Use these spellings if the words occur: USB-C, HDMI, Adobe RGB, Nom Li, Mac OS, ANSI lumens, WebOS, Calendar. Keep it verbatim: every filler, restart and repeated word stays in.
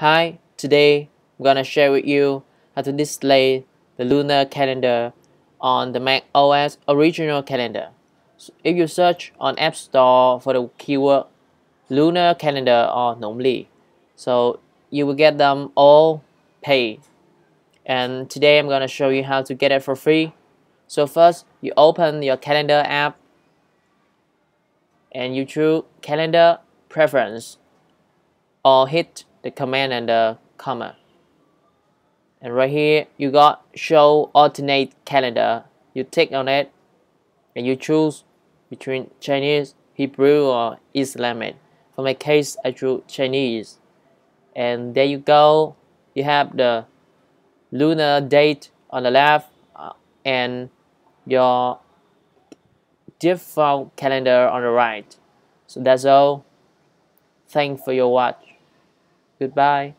Hi, today I'm gonna share with you how to display the lunar calendar on the Mac O S original calendar. So if you search on App Store for the keyword lunar calendar or Nom Li, so you will get them all paid. And today I'm gonna show you how to get it for free. So first, you open your calendar app and you choose Calendar Preference or hit the command and the comma. And right here, you got Show Alternate Calendar. You tick on it and you choose between Chinese, Hebrew, or Islamic. For my case, I choose Chinese. And there you go. You have the lunar date on the left and your default calendar on the right. So that's all. Thanks for your watch. Goodbye.